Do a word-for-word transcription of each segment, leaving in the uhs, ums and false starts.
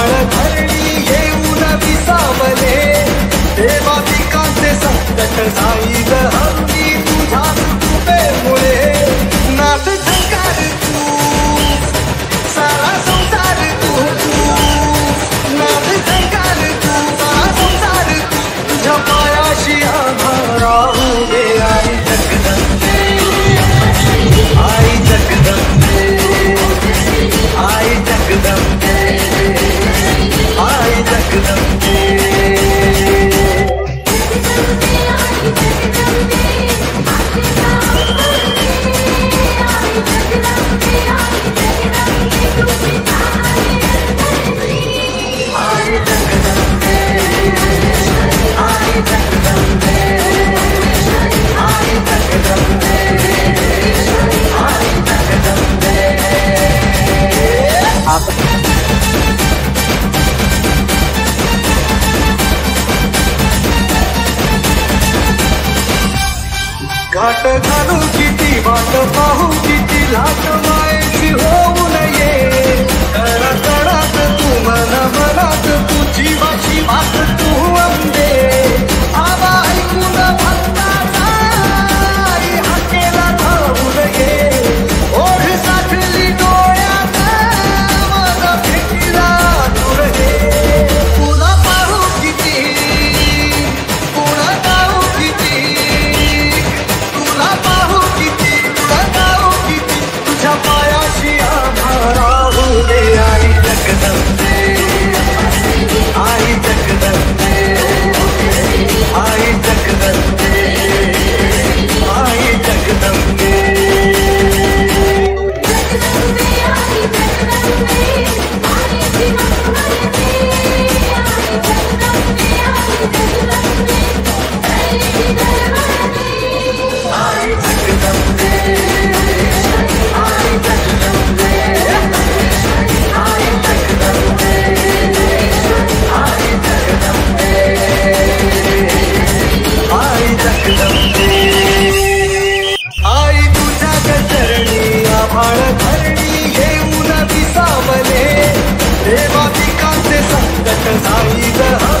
आड़ धरणी ये उड़ा विसावले देवा विकासे संकट साईद हमनी तुझा तुपे मुळे नाथ झंकार तू सारा संसार तू नाथ झंकार तू सारा संसार तू तुझ्या पायाशी आधारा उभे आई जगदंबे आई जगदंबे आई जगदंबे I घाट घालू किती वाट पाहू किती लाट मायची होऊ नये करा करात तू मना मनात तू जीवाची वाट तू अंबे आवा ऐकून भक्ताचा हाकेला धावू नये ओढ साठली डोळ्यात मग भेटीला तू रे तुला पाहू किती तुला गाऊ किती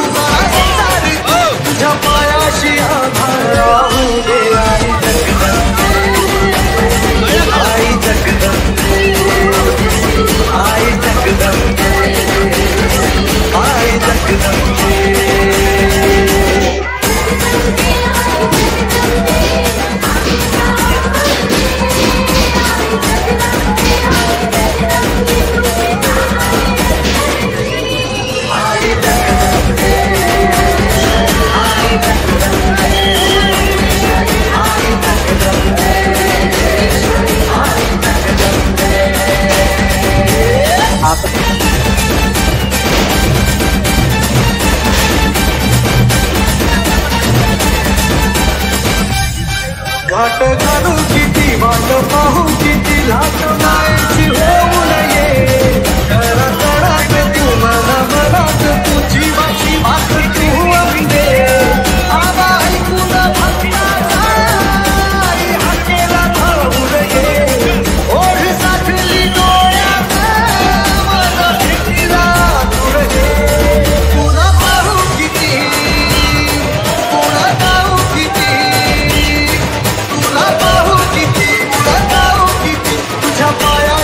घाट घालू किती वाट पाहू किती लाट मायची होऊ नये करा करात तू मना मनात तू जीवाची वाट तू अंबे आवा ऐकून भक्ताचा हाकेला धावू नये ओढ साठली डोळ्यात मग भेटीला तू रे तुला पाहू किती तुला गाऊ किती पाहू किती तुला गाऊ किती तुझ्या पाया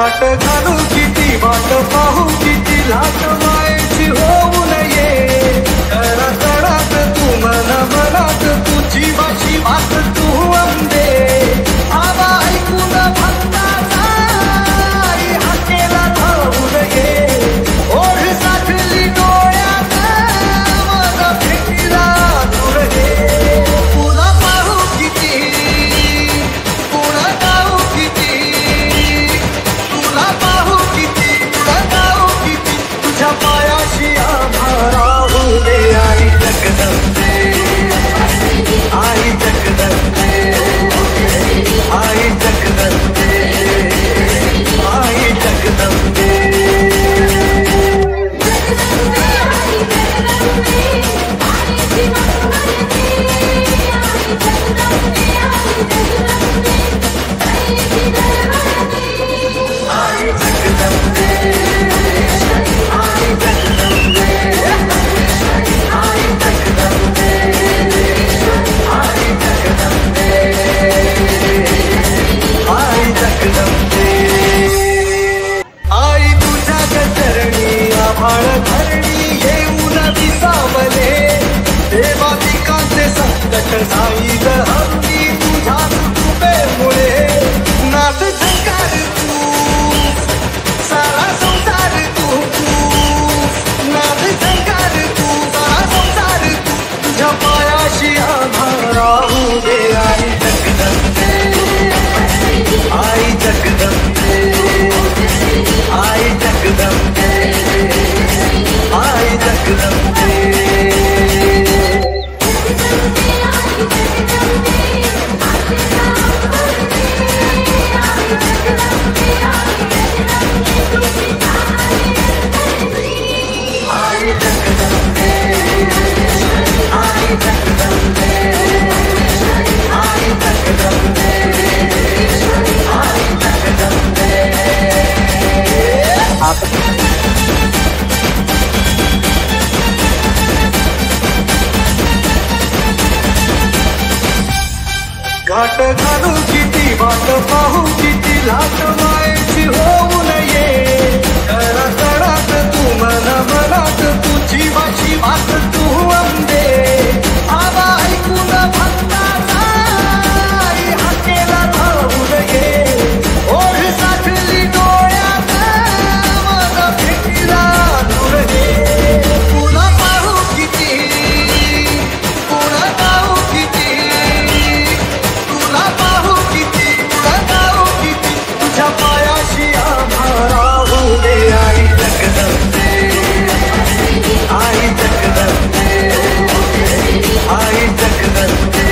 वाट घालू किती वाट पाहू किती लाट मायची होऊ नये तडतडत तू मन मनात तू जीवाची वाट तू अंबे आवा ऐकून भक्ताचा हाकेला धावू नये ओढ साठली डोळ्यात मग भेटीला दूर हे तुला पाहू किती तुला पाहू किती तुला पाहू किती तुला पाहू किती तुझ्या पायाशी आम्हा राहू दे आई जगदंबे आई जगदंबे आई जगदंबे आई जगदंबे घाट घालू किती वाट पाहू किती लाट मायची होऊ नये तडतडत तू मन मनात तू जीवाची वाट तू अंबे आवा ऐकून भक्ताचा हाकेला धावू नये ओढ साठली डोळ्यात मग भेटीला दूर हे तुला पाहू किती तुला पाहू किती तुला पाहू किती तुला पाहू किती तुझ्या पायाशी आम्हा राहू दे आई जगदंबे आई जगदंबे आई जगदंबे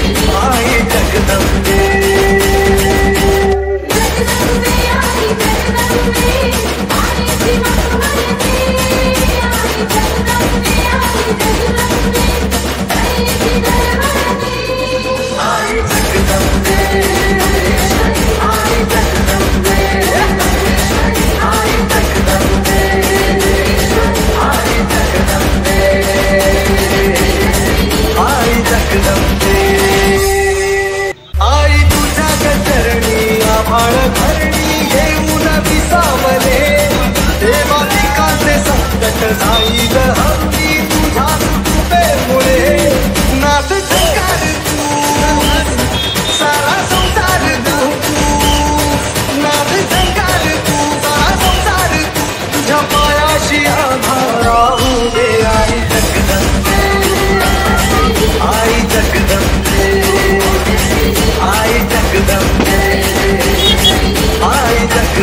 आई जगदंबे आई तुझ्या चरणी आभाळ धरणी येऊन विसावले देवा पिकाचे संकट जाईल हल्ली तुझ्या कृपेमुळे नाथ झंकार तू सारा संसार तू नाथ झंकार तू सारा संसार तू तुझ्या पायाशी आम्हा राहू दे आई जगदंबे आई जगदंबे आई जगदंबे आई जगदंबे आई जगदंबे आई जगदंबे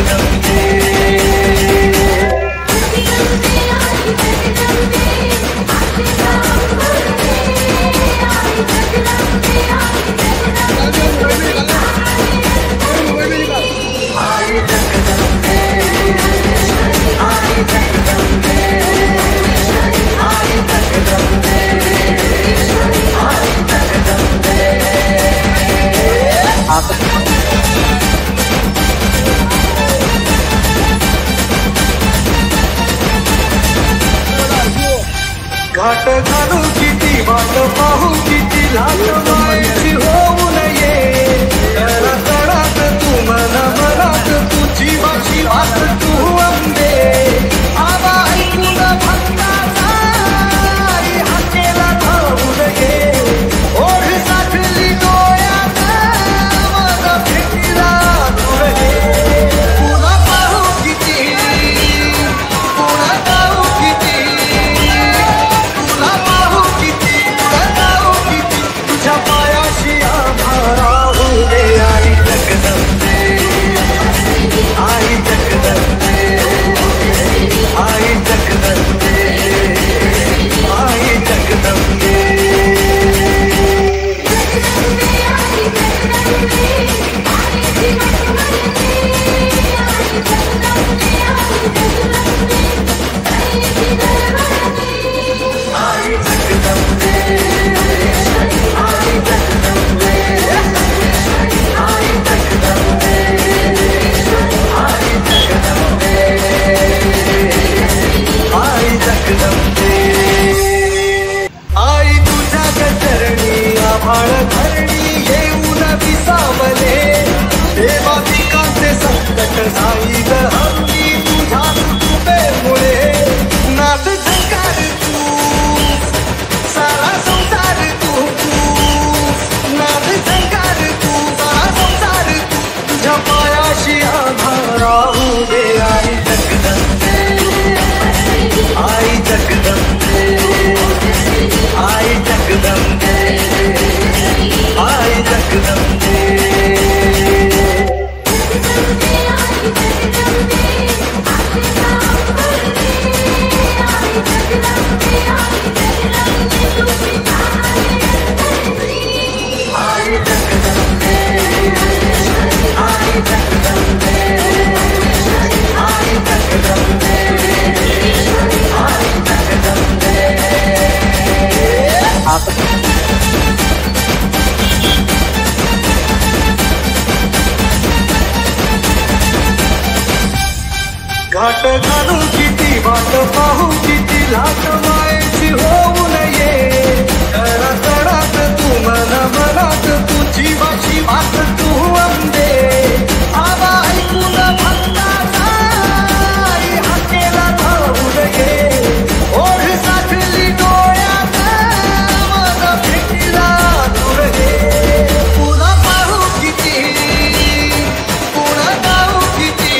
आई जगदंबे घाट घालू किती वाट पाहू किती लाट मायची होऊ नये तडतडत तू मन मनात तू घाट घालू किती वाट पाहू किती लाट मायची होऊ नये करत तू मन मनात तुझी वाशी वाट तू अंबे आवा ऐकून भक्ता सारी हाकेला धावू नये ओढ साठली डोळ्यात मग फेकला तू नये पुन्हा पाहू किती पुन्हा पाहू किती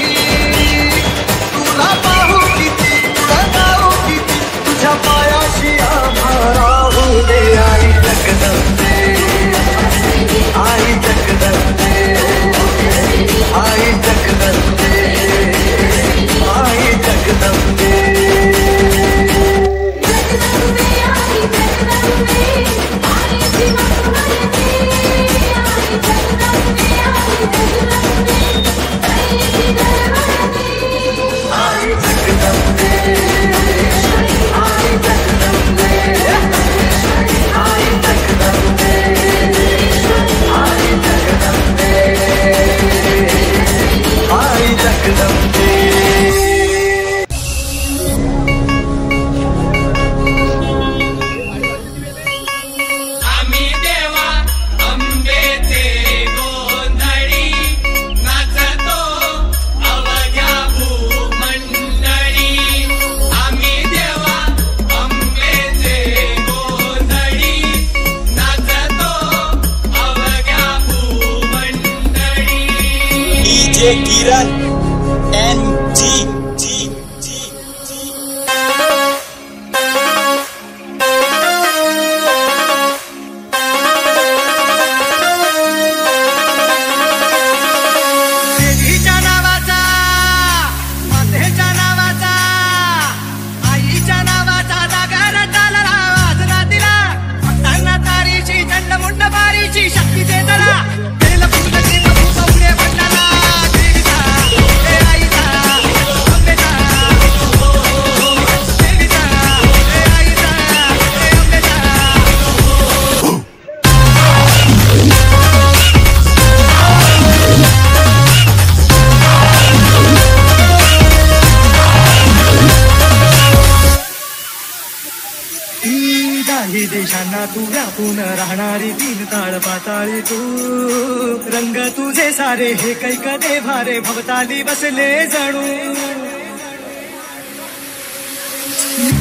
काही देशांना तू व्यापून राहणारी तीन ताळ पाताळी तू रंग तुझे सारे हे कैक देवारे भवताली बसले जणू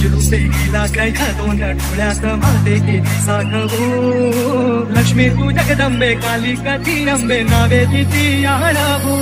जुलूस गेला काय दोन डोळ्यात माते किती साठवू लक्ष्मी तू जगदंबे काली कधी अंबे नावे किती आणावू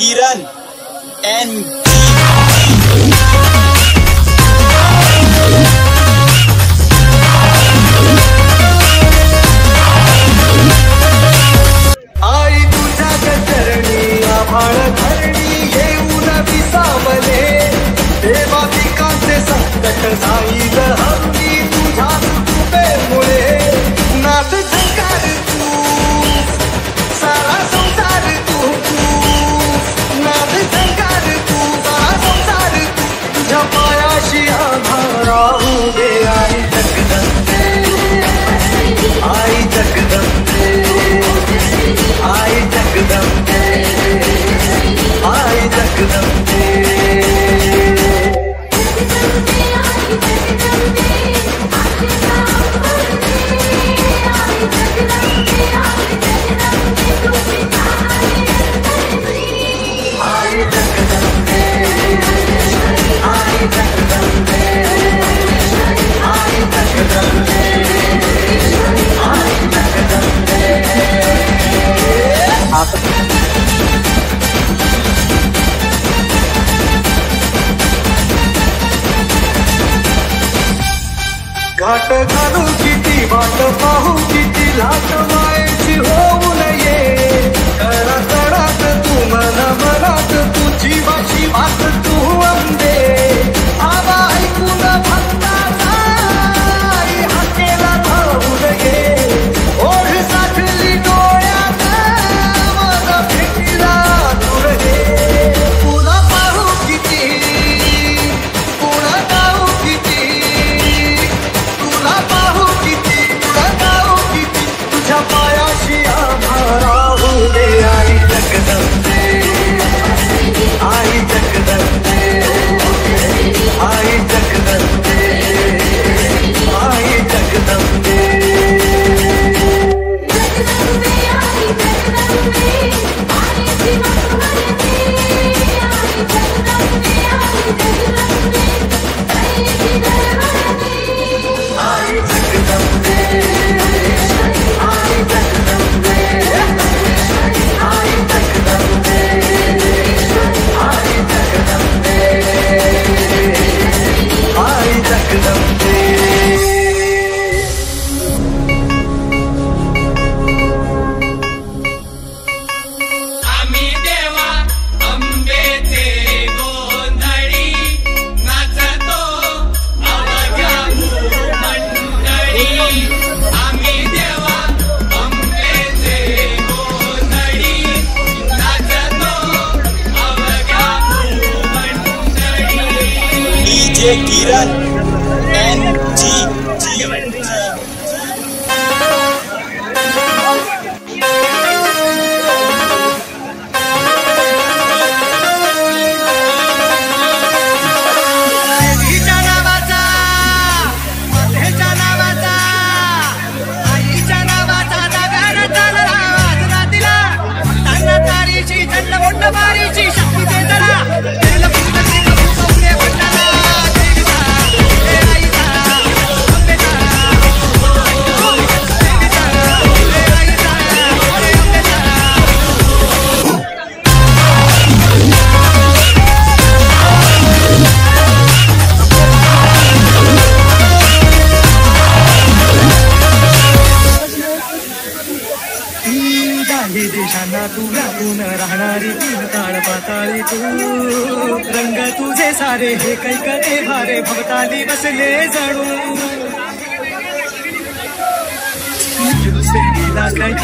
Kiran and घाट घालू किती वाट पाहू किती लाट मायची होऊ नये घरात तडात तू मना मनात तू जीवाची वाट तू अंबे आवा ऐकून भक्ताचा हाकेला धावू नये ओढ साठली डोळ्यात माझा भेटीला दूर हे तुला पाहू किती तुला पाहू किती तुला पाहू किती तुला पाहू किती तुझ्या पायाशी आम्हाला होते आई जगदंबे आई जगदंबे आई जगदंबे आई जगदंबे जगदंबे आई जगदंबे आई जीवा तुम्हारे आई जगदंबे आई जगदंबे आई जीवा आई जगदंबे Kiran and रंग तुझे सारे हे कैक देवारे भवताली बसले जणू لا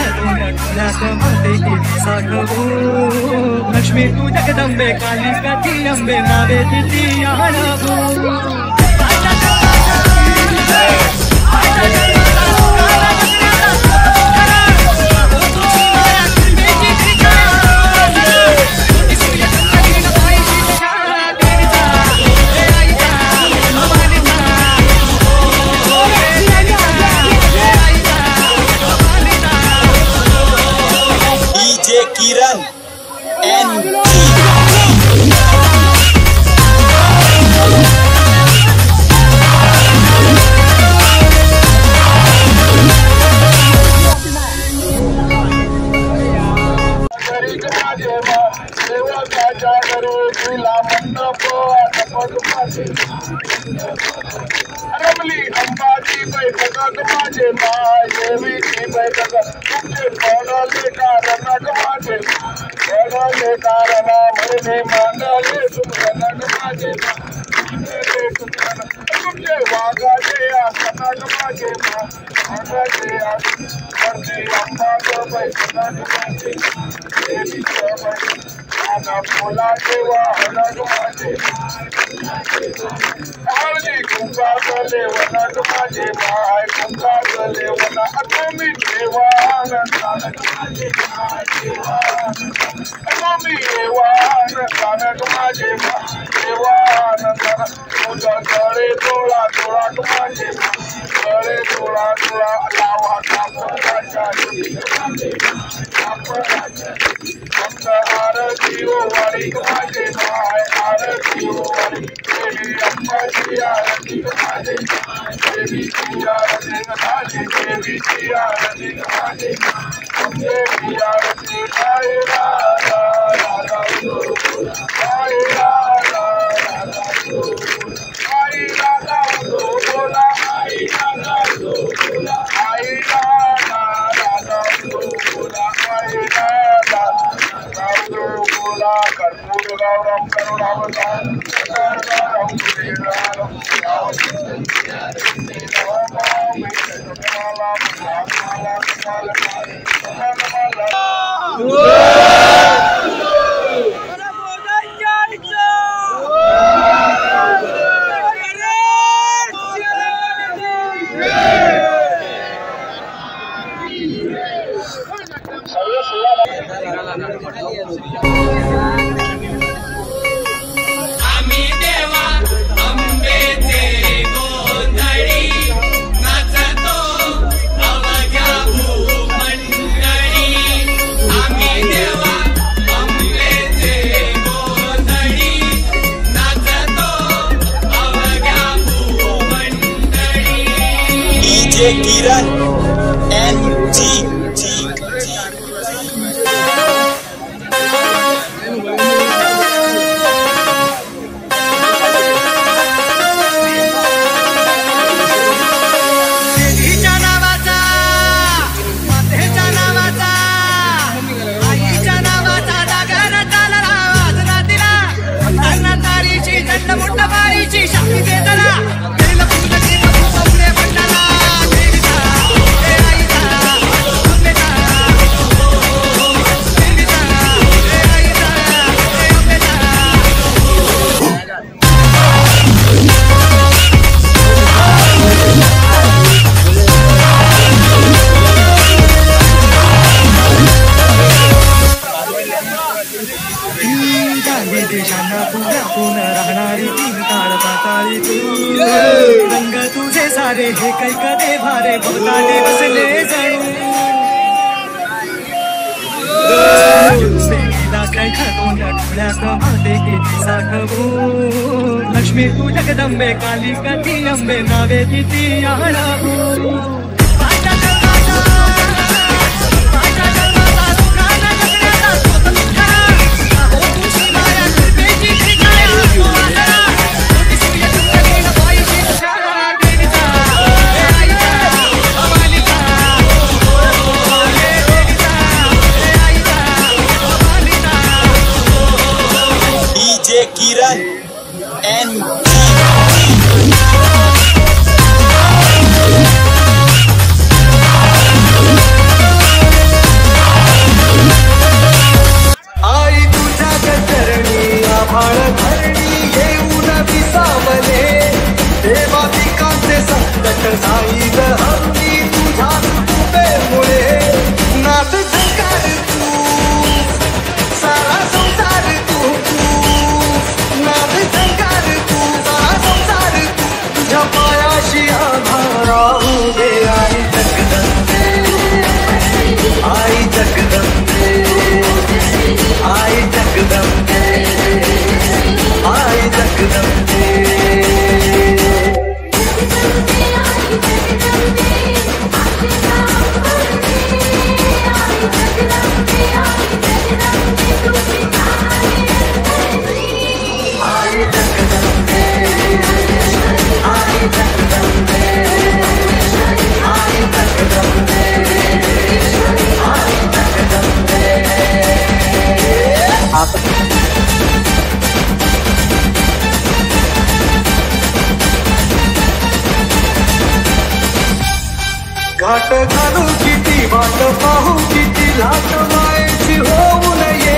घाट घालून किती वाट पाहून किती लाट मायची होऊ नये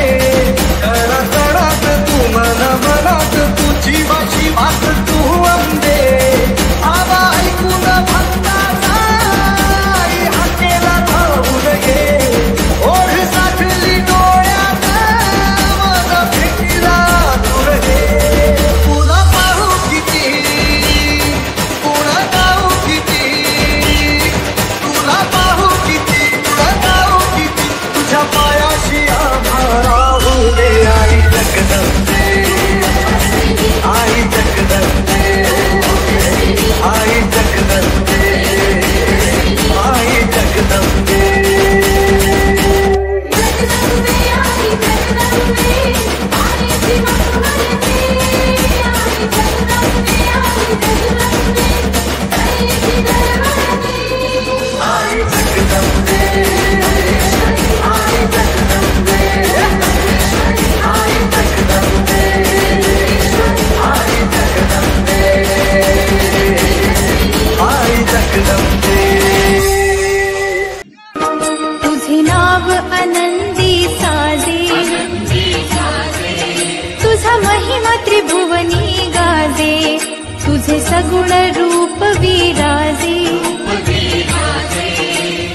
करा सडात तू मना मनात तुझी माझी वाट तू अंदे आवा ऐकून भक्ताचा हाकेला धावू नये ओढ साठली डोळ्यात मन भेटीला दूर हे तुला पाहू किती तुला पाहू किती तुला पाहू किती तुला पाहू किती तुझ्या पायाशी आम्हा राहू दे आई जगदंबे आई जगदंबे आई जगदंबे आई जगदंबे सगुण रूप विराजे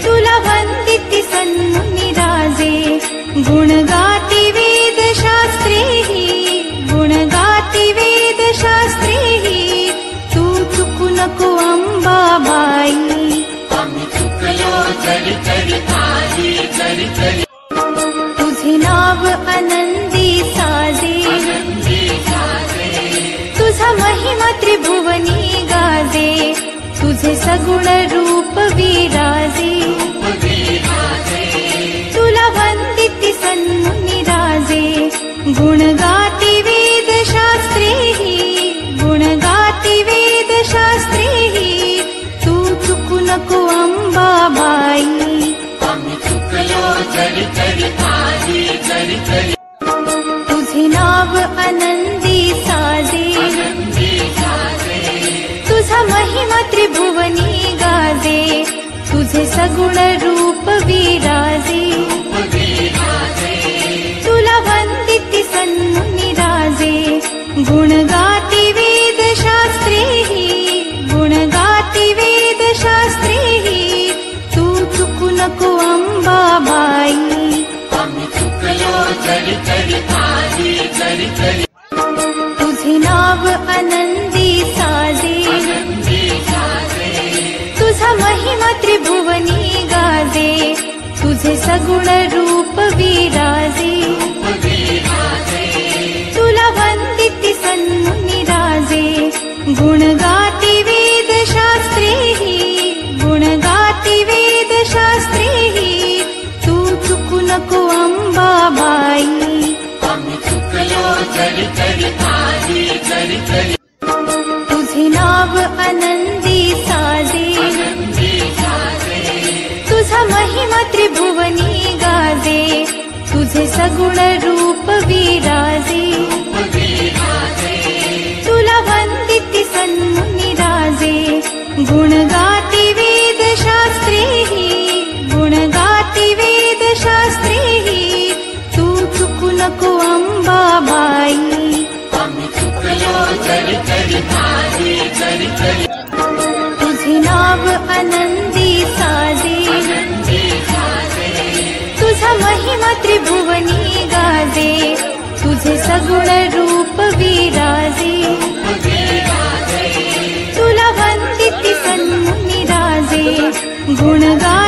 तुला वंदिती सन्मुनि राजे गुण गाती वेद शास्त्री गुण गाती वेद शास्त्री तू चुकू नको अंबाबाई तुझे नाव आनंदी साजे महिमा त्रिभुवनी गाजे तुझे सगुण रूप विराजे तुला वंदिती सन्मुनि राजे गुण गाती वेद शास्त्री गुण गाती वेद शास्त्री तू चुकू नको अंबाबाई तुझे नाव आनंदी साजे महिमा त्रिभुवनी गाजे तुझे सगुण रूप विराजे तुला वंदिती सन्मुनि राजे गुण गाती वेद शास्त्री गुण गाती वेद शास्त्री तू चुकू नको अंबाबाई तुझे नाव आनंदी साजे महिमा त्रिभुवनी गाजे तुझे सगुण रूप विराजे तुला वंदिती सन्मुनि राजे गुण गाती वेद शास्त्री गुण गाती वेद शास्त्री तू चुकू नको अंबाबाई तुझे नाव आनंदी साजे महिमा त्रिभुवनी गाजे तुझे सगुण रूप विराजे तुला वंदिती सन्मुनि राजे गुण गाती वेद शास्त्री गुण गाती वेद शास्त्री तू चुकू नको अंबाबाई तुझे नाव आनंदी साजे तुझा महिमा त्रिभुवनी गाजे तुझे सगुण रूप विराजे तुला वंदिती सन्मुनि राजे गुण गा